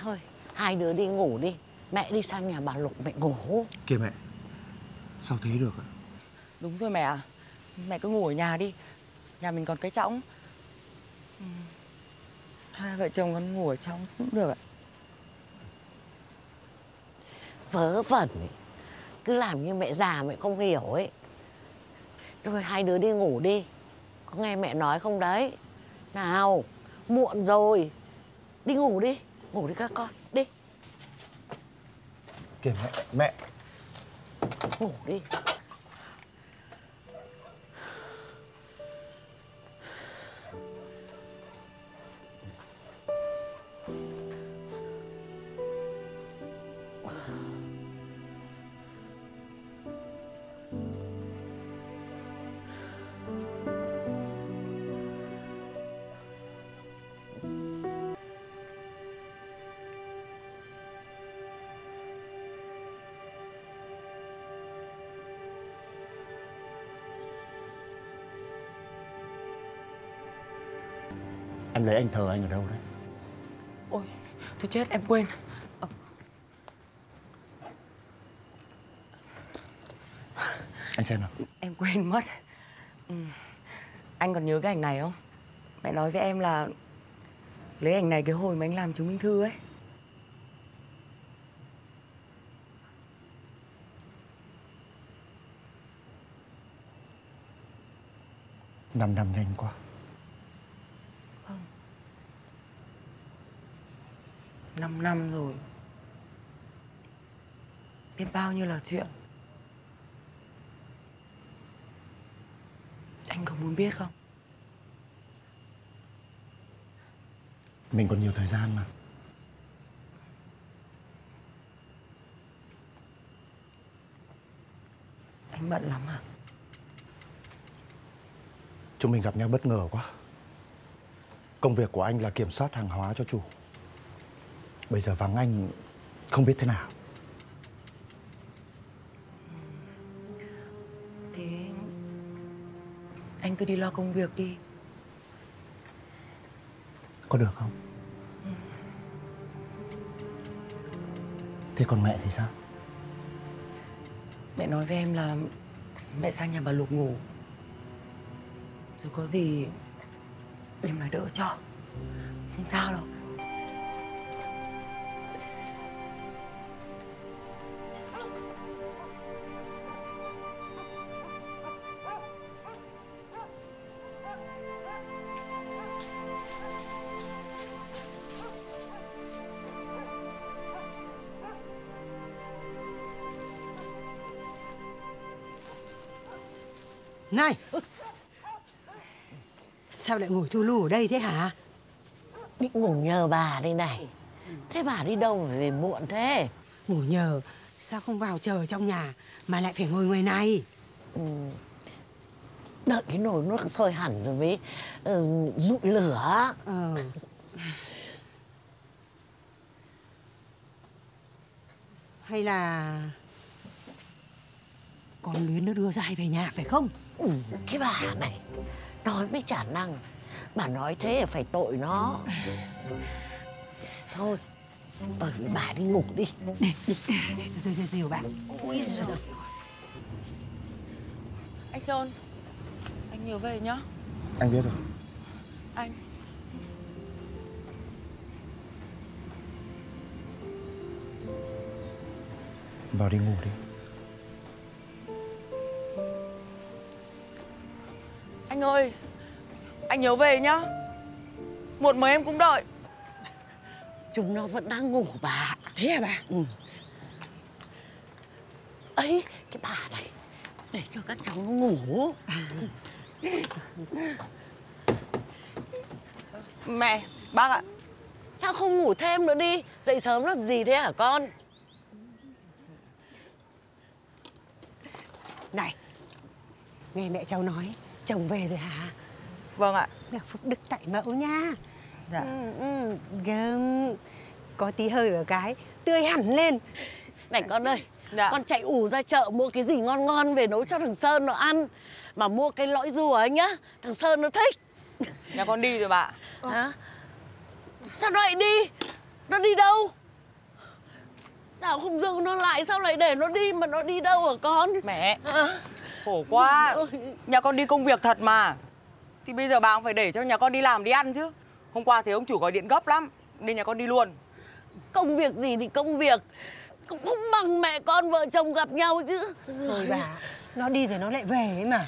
Thôi hai đứa đi ngủ đi, mẹ đi sang nhà bà Lục mẹ ngủ. Kìa mẹ, sao thế được ạ? Đúng rồi mẹ à, mẹ cứ ngủ ở nhà đi, nhà mình còn cái chõng. Hai vợ chồng con ngủ ở trong cũng được ạ. Vớ vẩn, cứ làm như mẹ già mẹ không hiểu ấy. Thôi hai đứa đi ngủ đi, có nghe mẹ nói không đấy? Nào, muộn rồi, đi ngủ đi, ngủ đi các con, đi. Kìa mẹ, mẹ ngủ đi. Em lấy anh thờ anh ở đâu đấy? Ôi, tôi chết em quên. Anh xem nào. Em quên mất. Anh còn nhớ cái ảnh này không? Mẹ nói với em là lấy ảnh này cái hồi mà anh làm chứng minh thư ấy. Năm năm nhanh quá. Năm năm rồi, biết bao nhiêu là chuyện. Anh có muốn biết không? Mình còn nhiều thời gian mà. Anh bận lắm à? Chúng mình gặp nhau bất ngờ quá. Công việc của anh là kiểm soát hàng hóa cho chủ. Bây giờ vắng anh không biết thế nào. Thế anh cứ đi lo công việc đi. Có được không? Thế còn mẹ thì sao? Mẹ nói với em là mẹ sang nhà bà Lục ngủ, rồi có gì em nói đỡ cho. Không sao đâu. Này, sao lại ngồi thu lù ở đây thế hả? Định ngủ nhờ bà đây này. Thế bà đi đâu mà về muộn thế? Ngủ nhờ, sao không vào chờ trong nhà mà lại phải ngồi ngoài này? Đợi cái nồi nước sôi hẳn rồi mới dụi lửa. Hay là con Luyến nó đưa Giai về nhà phải không? Cái bà này nói mới chả năng. Bà nói thế là phải tội nó. Thôi tôi với bà đi ngủ đi. Tôi dìu bà. Ôi giời. Anh Sơn, anh nhớ về nhá. Anh biết rồi. Anh vào đi ngủ đi. Anh ơi, anh nhớ về nhá. Muộn mấy em cũng đợi. Chúng nó vẫn đang ngủ bà. Thế à bà? Ấy, cái bà này, để cho các cháu nó ngủ. Mẹ, bác ạ. Sao không ngủ thêm nữa đi? Dậy sớm làm gì thế hả con? Này, nghe mẹ cháu nói chồng về rồi hả? Vâng ạ. Là phúc đức tại mẫu nha. Dạ. Gớm. Có tí hơi vào cái tươi hẳn lên. Này con ơi, dạ. Con chạy ù ra chợ mua cái gì ngon ngon về nấu cho thằng Sơn nó ăn. Mà mua cái lõi rùa ấy nhá, thằng Sơn nó thích. Nhà con đi rồi bà. Hả? Sao nó lại đi? Nó đi đâu? cháu không giữ nó lại, sao lại để nó đi? Mà nó đi đâu hả con? Mẹ, khổ quá. Nhà con đi công việc thật mà. Thì bây giờ bà cũng phải để cho nhà con đi làm đi ăn chứ. Hôm qua thấy ông chủ gọi điện gấp lắm nên nhà con đi luôn. Công việc gì thì công việc, cũng không bằng mẹ con vợ chồng gặp nhau chứ. Rồi bà, nó đi rồi nó lại về ấy mà.